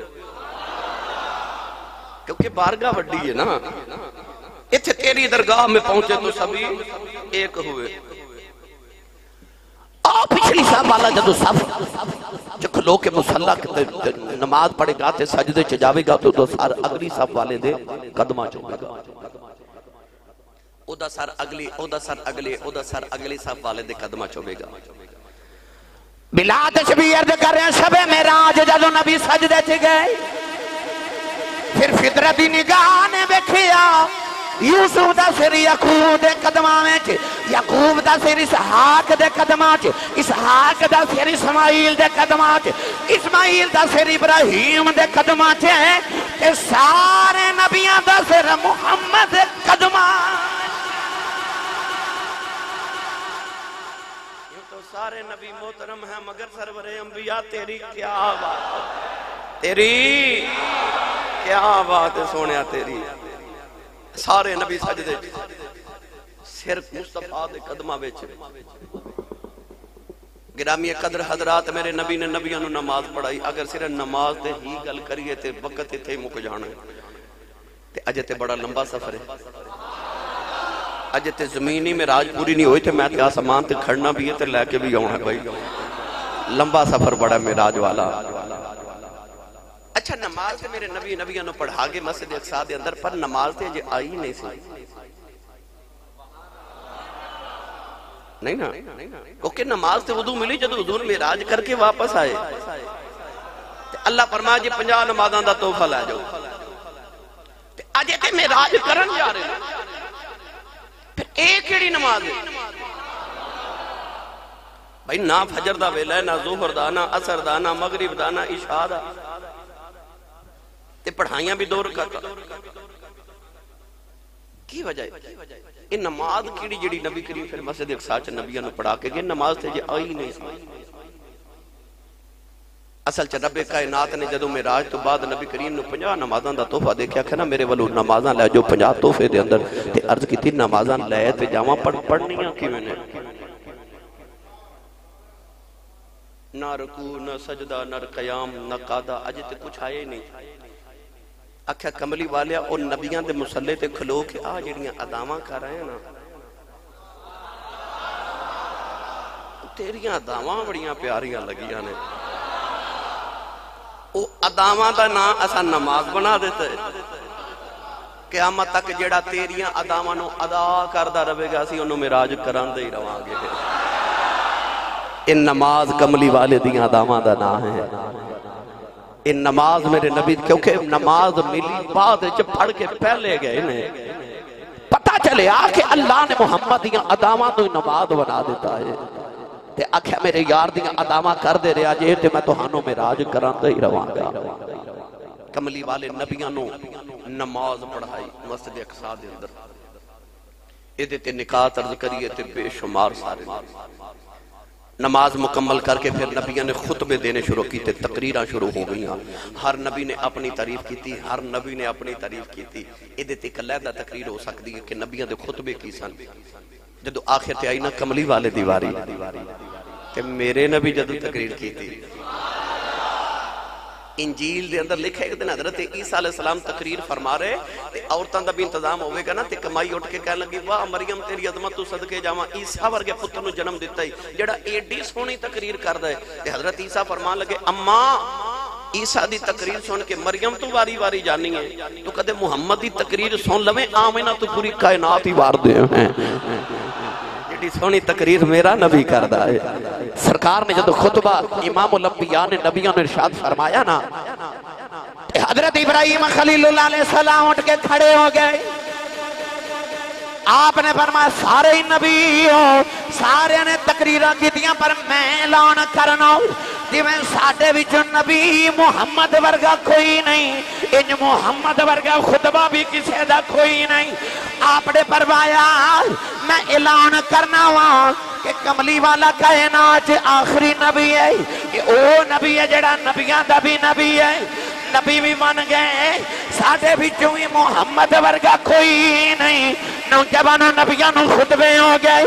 क्योंकि बारगाह बड़ी है ना। इत्थे तेरी दरगाह में पहुंचे तो सभी एक हुए। पिछली साहब वाला जो सब खलो के मुसल्ला नमाज पढ़ेगा ते सजदे च जावेगा तो दो सार अगली साहब वाले दे कदमा च होगा। ओदा सार अगली, ओदा सार अगले, ओदा सार अगली साहब वाले दे कदमा च होगा। बिला तशबीह अर्ज कर रहे हैं शबे मेराज जदों नबी सजदे च गए, फिर फितरत दी निगाह ने देखिया यूसुफ दा सिर याकूब दे कदमां विच, याकूब दा सिर इसहाक दे कदमां च, इसहाक दा सिर इस्माइल दे कदमां च, इस्माइल दा सिर इब्राहीम दे कदमां च है ते सारे नबियां दा सिर मुहम्मद दे कदमां। यूं तो सारे नबी मोहतरम हैं मगर सरवरे अंबिया तेरी क्या बात, तेरी क्या बात है सोनिया तेरी। सारे नबी सजदे सिर मुस्तफा दे कदमां विच। गिरामी कदर हजरात मेरे नबी ने नबियां नू नमाज पढ़ाई। अगर सिर्फ नमाज ते ही गल करिए ते वक्त इत्थे ही मुक जाना ते अजे ते बड़ा लंबा सफर है। अजे ते जमीनी मेराज पूरी नहीं होई ते मैं ते आसमान ते खड़ना भी है ते लैके भी आउणा भाई। लंबा सफर बड़ा मेराज वाला। अच्छा नमाज ते मेरे नबी नबियां नू पढ़ा के मस्जिद अक्सा दे अंदर, पर नमाज ते अजे आई नहीं सी। नहीं ना ओके, नमाज ते वुदू मिली जदों हुजूर मेराज करके वापस आए ते अल्लाह फरमाए जे 50 नमाज़ां दा तोहफा लै जाओ ते अजे ते मेराज करन जा रहे ते ए केड़ी नमाज है भाई? ना फजर दा वेला ना ज़ुहर दा ना असर दा ना मगरिब दा ना इशा दा, पढ़ाइयां भी दो रखा की वजह। नमाज केड़ी जिहड़ी नबी करीम फिर मस्जिद अक्सा च नबियां नू पढ़ा के गए, नमाज ते जे आई नहीं। असल च रब कायनात ने जदों मेराज तो बाद नबी करीम नू 50 नमाज़ां दा तोहफा दे के आख्या ना मेरे वल्लों नमाज़ां लै जाओ 50 तोहफे दे अंदर ते अर्ज कीती नमाज़ां लै ते जावां पर पढ़नियां किवें ने? ना रुकू ना सजदा ना क़याम ना कादा, अजे ते कुछ आया ही नहीं। आख्या कमली वालिया और नबियां दे मुसल्ले ते खलो के आ जिहड़ियां अदावां कर रहे हैं ना तेरियां अदावां बड़ियां प्यारियां लगियां ने। ओ अदावां दा नां असां नमाज बना दित्ता है। क़यामत तक जिहड़ा तेरियां अदावां नूं अदा करदा रहेगा असीं उहनूं मिराज करांदे ही रहांगे। इह नमाज कमली वाले दीयां अदावां दा नां है। इह नमाज मेरे नबी, क्योंकि नमाज मिली बाद विच पढ़ के पहले गए ने, पता चलिया कि अल्लाह ने मुहम्मद दीयां अदावां नूं नमाज बना दित्ता है। ते आख्या मेरे यार दीयां अदावां करदे रहा जे ते मैं तुहानूं मिराज करांदा ही रहांगा। कमली वाले नबियां नूं नमाज पढ़ाई मस्जिद अक्सा दे अंदर। इहदे ते निकाह तर्ज करिए ते बेशुमार सारे नमाज मुकम्मल करके फिर नबिया ने खुतबे देने शुरू किए, तकरीरां शुरू हो गई। हर नबी ने अपनी तारीफ की, हर नबी ने अपनी तारीफ की। इहदे ते इक अलहदा तकरीर हो सकती है कि नबियां दे खुतबे की सन। जदों आखिर ते आई ना कमली वाले दी वारी ते मेरे नबी जदों तकरीर की, इंजील दे अंदर लिखा एक दिन हजरत ईसा अलैहिस्सलाम तकरीर फरमा रहे, औरतों का भी इंतजाम होगा ना। तो कमाई उठ के कहन लगी, वाह मरियम तेरी अदमत तू सदके जावा, ईसा वर्गे पुत्र नूं जन्म दिता है जिहड़ा एडी सोहनी तकरीर करदा है। हजरत ईसा फरमान लगे, अम्मा ईसा दी तकरीर सुन के मरियम तू वारी वारी जानी है, तू कदे मुहम्मद दी तकरीर सुन लवे आवें ना तू पूरी कायनात ही वार दे। सोहनी तकरीर मेरा नबी करदा है। सरकार ने जब खुतबा इमामुल अंबिया ने नबियों ने इरशाद फरमाया ना, हजरत इब्राहिम खलीलुल्लाह अलैहिस्सलाम उठ के खड़े हो गए। आपने फरमाया सारे ही नबी हो, सारे ने तकरीरां कीतियां, पर मैं ऐलान करना जिवें साडे विच नबी मुहम्मद वर्गा कोई नहीं, इन मुहम्मद वर्गा खुतबा भी किसी का कोई नहीं। आपने फरमाया मैं ऐलान करना वा कि कमली वाला कायनात आखिरी नबी है। ओ नबी है जिहड़ा नबियां दा भी नबी है। नबी भी मन गए, साडे विचों भी मुहम्मद वर्गा कोई नहीं। नौजवानों नबियां नूं खुतबे हो गए।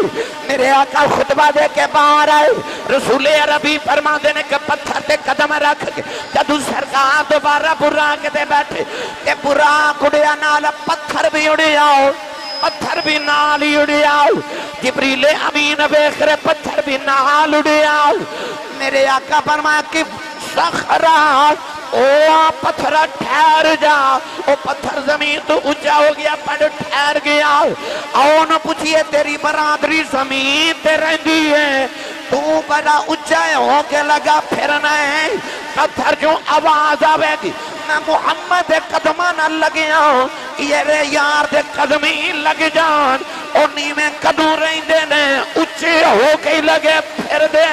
मेरे आका खुतबा दे के बाहर आए, रसूले अरबी फरमांदे ने कि पत्थर ते कदम रख के जदों सरकार दोबारा बुराक ते बैठे ते बुराक उड़िया नाल पत्थर भी उड़िया, पत्थर भी नाल ही उड़िया। जिब्रीले अमीन वेख रहे पत्थर भी नाल उड़िया। मेरे आका फरमाया कि सखरा ओ पत्थर ठहर जा, ओ पत्थर जमीन तो ऊंचा हो गया पर ठहर गया। आओ न पूछिए तेरी बरादरी जमीन ते रहती है, तू बड़ा ऊंचा हो के लगा फिरना है। पत्थर जो आवाज आवेगी मैं मुहम्मद कदम न लगे, ये रे यार दे कदम ही लग जान। और नीवें कदू रहते ने उच्चे हो के लगे फिर दे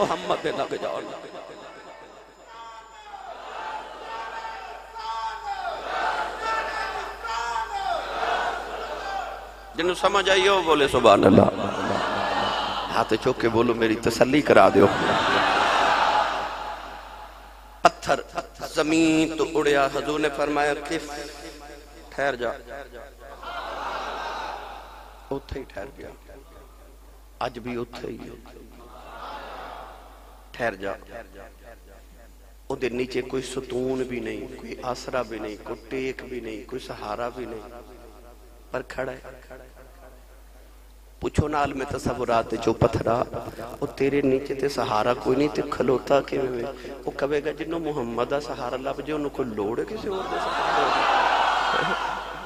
मुहम्मद लग जाओ। जिन्हों समझ आई हो बोले सुभान अल्लाह। हाथ चुक के बोलो मेरी तसल्ली करा दो। पत्थर जमीन तो उड़िया। हजूर ने फरमाया कि ठहर जा, उथे ही ठहर गया। आज भी उथे ही ठहर जा। उधर नीचे कोई सुतून भी नहीं, कोई आसरा भी नहीं, कोई टेक भी नहीं, कोई सहारा भी नहीं, पर खड़ा है। पूछो नाल में तसव्वुरात जो पत्थरा वो तेरे नीचे ते सहारा कोई नहीं ते खलोता किवें। वो कहेगा जिन्हों मुहम्मद का सहारा लभ जाए उन्होंने कोई लोड़ है किसी होर दा सहारा,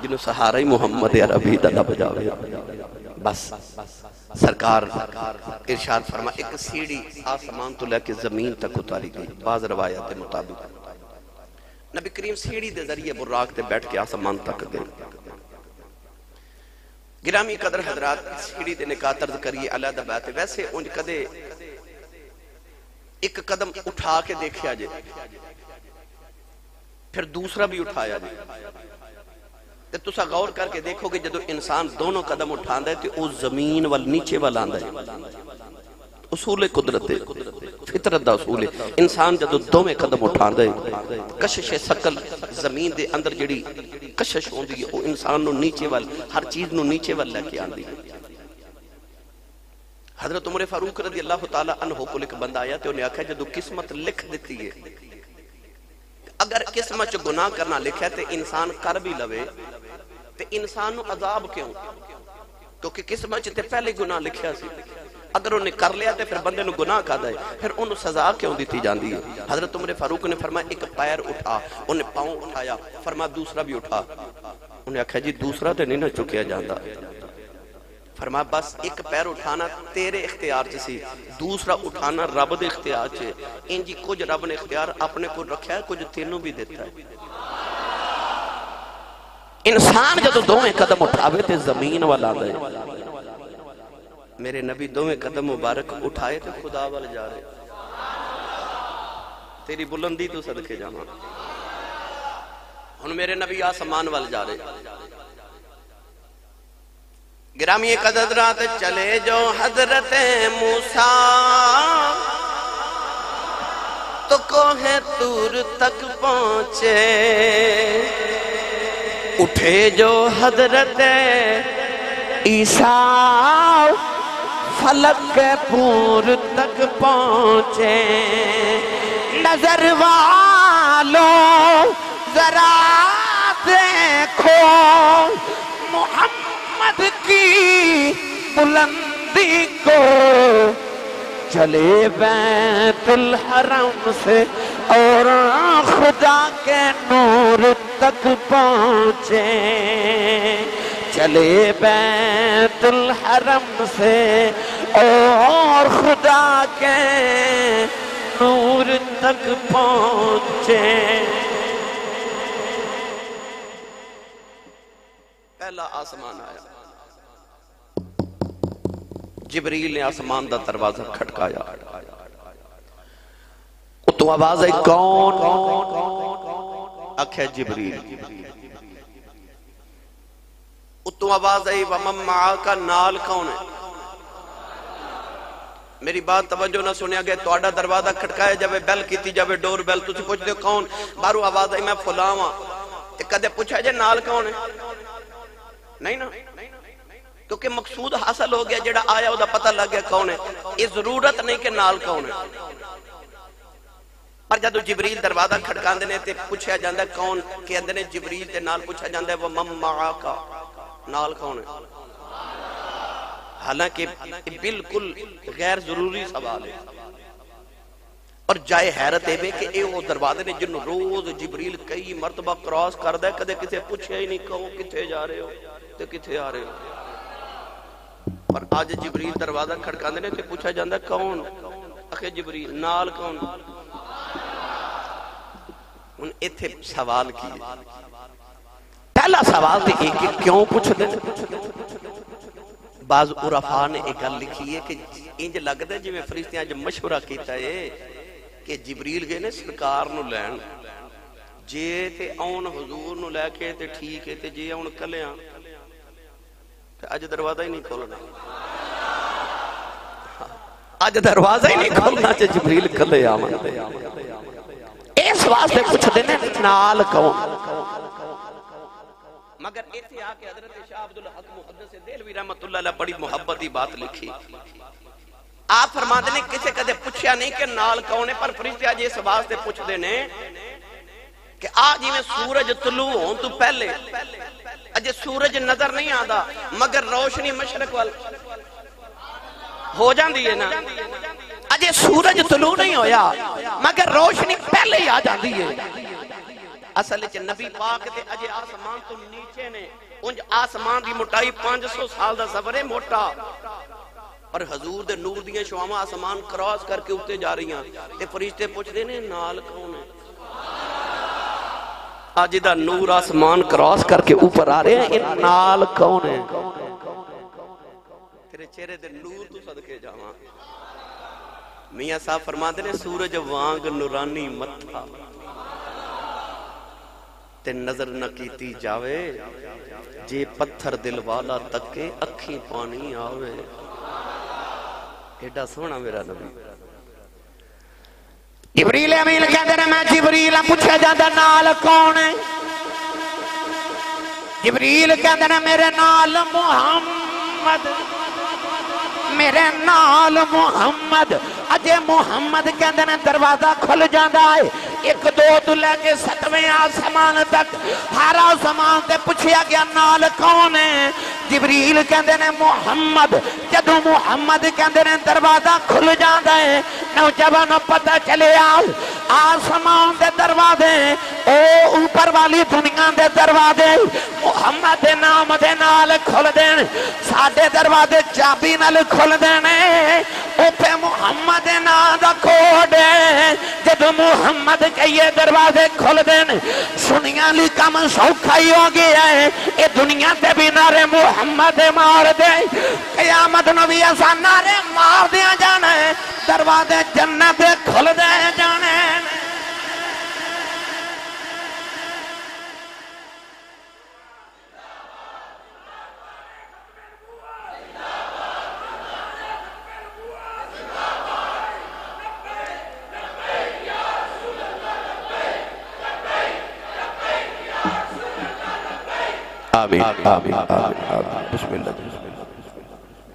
जिन्हों सहारा ही मुहम्मद अरबी दा लभ जावे। बस सरकार इरशाद फरमा एक सीढ़ी आसमान तो लेके जमीन तक उतारी गई। बाज़ रवायत के मुताबिक नबी करीम सीढ़ी के जरिए बुर्राक ते बैठ के आसमान तक गए। गिरामी कदर हजरात सीढ़ी के निकाह तर्ज करिए अलग बात। वैसे उंज कदे एक कदम उठा के देखिया जे, फिर दूसरा भी उठाया जे, ते तुसा गौर करके देखोगे जदों इंसान दोनों कदम उठांदा है तो जमीन वाल नीचे वाल आंदा है। उसूल कुदरत है, फितरत दा उसूल है। इंसान जदों दोवें कदम उठांदा है कशिश सकल जमीन दे अंदर जिहड़ी कशिश होंदी है वो इंसान नूं नीचे वाल, हर चीज नूं नीचे वाल लेके आंदी है। हजरत उमर फारूक रज़ी अल्लाह तआला अन्हु कोल एक बंदा आया तो उन्हें आख्या जदों किस्मत लिख दित्ती है, अगर किस्मत च गुनाह करना लिखा तो इंसान कर भी लवे ते इंसान नूं अजाब क्यों? क्योंकि किस्मत च पहले गुनाह लिखा सी, अगर उन्हें कर लिया तो फिर बंदे गुनाह कर दे, फिर उन्होंने सजा क्यों दी जाती है। हजरत उमर फारूक ने फरमाया एक पैर उठा, उन्हें पाँव उठाया, फरमाया दूसरा भी उठा, उन्हें आख्या जी दूसरा तो नहीं ना चुकया जाता, फरमाया बस एक पैर उठाना तेरे इख्तियार च सी, दूसरा उठाना रब के इख्तियार च, इंजी कुछ रब ने इख्तियार अपने को रखा है, कुछ तेनों भी देता है। इंसान जब दोवें कदम उठावे तो जमीन वाल आंदा है, मेरे नबी दोवें कदम मुबारक उठाए तो खुदा वाल जा रहे, तेरी बुलंदी तो सदके जावा, हुण मेरे नबी आसमान वाल जा रहे। ग्रामी कदरात चले जो हजरत मूसा तो कोहे तूर तक पहुंचे, उठे जो हजरत ईसा फलक के पूर तक पहुंचे। नजर वालों जरा देखो की बुलंदी को, चले बैतुल हरम से और खुदा के नूर तक पहुँचे, चले बैतुल हरम से और खुदा के नूर तक पहुँचे। पहला आसमान आया, जिब्रील ने आसमान का दरवाजा खटकाया, तो आवाज आई कौन, आख्या जिब्रील, तो आवाज आई मम्मा का नाल कौन है। मेरी बात तवज्जो ना सुनिया गया, तो दरवाजा खटकाया जाए, बैल की जाए, डोर बैल, तुम पूछते हो कौन, बाहरों आवाज आई मैं फुलावा, कदे पूछा जे नाल कौन है, नहीं ना, क्योंकि मकसूद हासिल हो गया, जेड़ा आया उदा पता लग गया कौन है, ये जरूरत नहीं के नाल कौन है। पर जब जिब्रील दरवाजा खड़कांदे ने ते पूछया जांदा कौन, कहंदे ने जिब्रील ते नाल पूछया जांदा है वो मम्मा का नाल कौन है। हालांकि बिल्कुल गैर जरूरी सवाल है, और जाए हैरत है कि ये वो दरवाजे ने जिन रोज जिब्रील कई मरतबा क्रॉस करदा, कदे किसे पूछया ही नहीं कहो किथे जा रहे हो ते किथे आ रहे हो, पर आज जिब्रील दरवाजा खड़कांदे ने ते पूछा जांदा कौन, आखे जिब्रील नाल कौन। हुन इथे सवाल की पहला सवाल ते एक क्यों पूछदे, बाज उराफा ने एक गल लिखी है कि इंज लगदा जिवें फरिश्तियां अज मशवरा कीता है कि जिब्रील गए ने सरकार नूं लैण, जे ते आउण हुजूर नूं लैके ते ठीक है, ते जे आउण कल्याण आज दरवाजा ही नहीं खोलना, आज दरवाजा ही नहीं खोलना चे जिब्रील कले आवन। इस वास्ते पूछदे ने नाल कौन, मगर इथे आके हजरत शाह अब्दुल हक मुहद्दिस देहलवी रहमतुल्लाह अलैह बड़ी मोहब्बत की बात लिखी, आप फरमाते ने किसे कदे पूछया नहीं के नाल कौन है, पर फरिश्ते आज इस वास्ते पूछदे ने कि आज जिवें सूरज तुलू होण तों पहले अजे सूरज नजर नहीं आता, मगर रोशनी मशरक वाल हो जाती है ना, अजे सूरज तुलू नहीं होया मगर रोशनी पहले ही आ जाती है। असल च नबी पाक ते अजे आसमान तो नीचे ने, उंज आसमान की मोटाई 500 साल का सफर है मोटा, पर हजूर दे नूर दियां शुआवां आसमान क्रॉस करके उत्ते जा रही हैं, ते फरिश्ते पूछदे ने नाल कौन है। आज दा नूर आसमान क्रॉस करके ऊपर आ रहे हैं, इन नाल कौन है। तेरे चेहरे दे नूर तू सदके जावा, मियां साहब फरमाते ने सूरज वांग नूरानी मत्था ते नजर न कीती जावे, जे पत्थर दिल वाला तके अखी पानी आवे। एडा सोहना मेरा नबी जिब्रील अमीन कहते हैं मैं जिब्रील, पूछा जाता नाल कौन है, जिब्रील कहते हैं मेरे नाल मुहम्मद, मेरे नाल मुहम्मद। अजे मुहम्मद कहते हैं दरवाजा खुल जाता है, एक दो तो लैके 7वें आसमान तक हर आसमान से पूछया गया नाल कौन है, जिबरील कहते हैं मुहम्मद, जदों मुहम्मद कहते हैं दरवाजा खुल जाता है। नौजवानों पता चले आसमान के दरवाजे ओ ऊपर वाली दुनिया के दरवाजे मुहम्मद के नाम के नाल खुल देन। साडे दरवाजे चाबी नाल खुल देने, उते मुहम्मद के नाम दा कोड है। जदों मुहम्मद कहिए दरवाजे खुल देन। सुनिया ली कम सौखा ही हो गया है। ये दुनिया के भी नारे मुहम्मद मार दे, कयामत नू भी असा नारे मार दिया जाना है। दरवाजे जन्नत दे खुल दे जाने।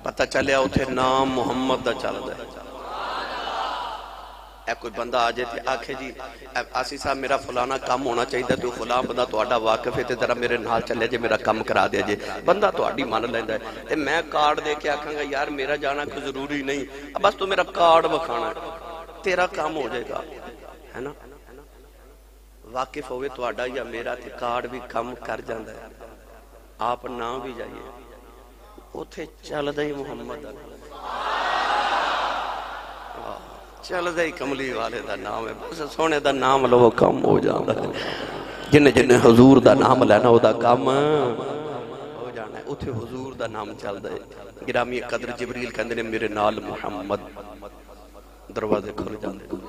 पता चलिया उसे नाम मुहम्मद का चलता है। कोई बंदा आ जाए तो आखे जी आसी साहब मेरा फलाना काम होना चाहिए, तू फलाना बंदा तुहाडा वाकिफ है, जरा मेरे नाल चले जे मेरा काम करा दे जे। बंदा तुहाडी मान लैंदा है ते मैं कार्ड दे के आखांगा यार मेरा जाना कोई जरूरी नहीं, बस तू मेरा कार्ड विखाना तेरा काम हो जाएगा, है ना। वाकिफ होवे तुहाडा या मेरा ते कार्ड भी काम कर जांदा है। आप ना भी जाइए उथे चलदा ही मुहम्मद चलदा ही कमली वाले दा नाम है। बस सोने दा नाम लो कम हो जाता है। जिन्हें जिन्हें हुजूर दा नाम लेना उदा कम हो जाना है। उथे हुजूर दा नाम चलदा है। गिरामी कदर जिबरील कहंदे ने मेरे नाल मुहम्मद दरवाजे खुल जांदे।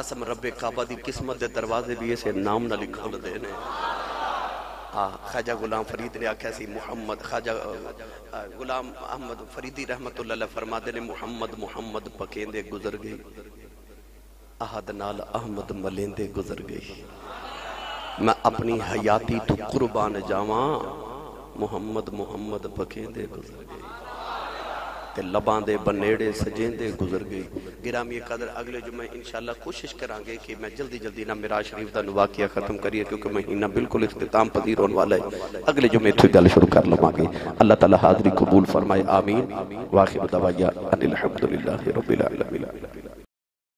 कसम रब्बे काबा दी किस्मत दे दरवाजे भी इसे नाम नाल ही खुलदे ने। ख्वाजा गुलाम फरीद ने आख्या सी मुहम्मद, ख्वाजा गुलाम अहमद फरीदी रहमतुल्लाह अलैह फरमाते ने मुहम्मद मुहम्मद पकेंदे गुजर गई, अहद नाल अहमद मलेंदे गुजर गई। मैं अपनी हयाती तो कुर्बान जावा, मुहम्मद मुहम्मद पकेंदे गुजर गई, ते लबां दे बनेड़े सजेंदे गुजर गई। गिरामी कदर अगले जुमे इंशाल्लाह कोशिश करांगे कि मैं जल्दी जल्दी ना मेराज शरीफ दा वाकिया खत्म करिए, क्योंकि महीना बिल्कुल इख्तिताम पजीर होने वाला है। अगले जुमे इत्थे गल शुरू कर लवांगे। अल्लाह ताला हाज़री कबूल फरमाए, आमीन। वाखिर दवाया अनिल हम्दुलिल्लाह रब्बिल आलमीन।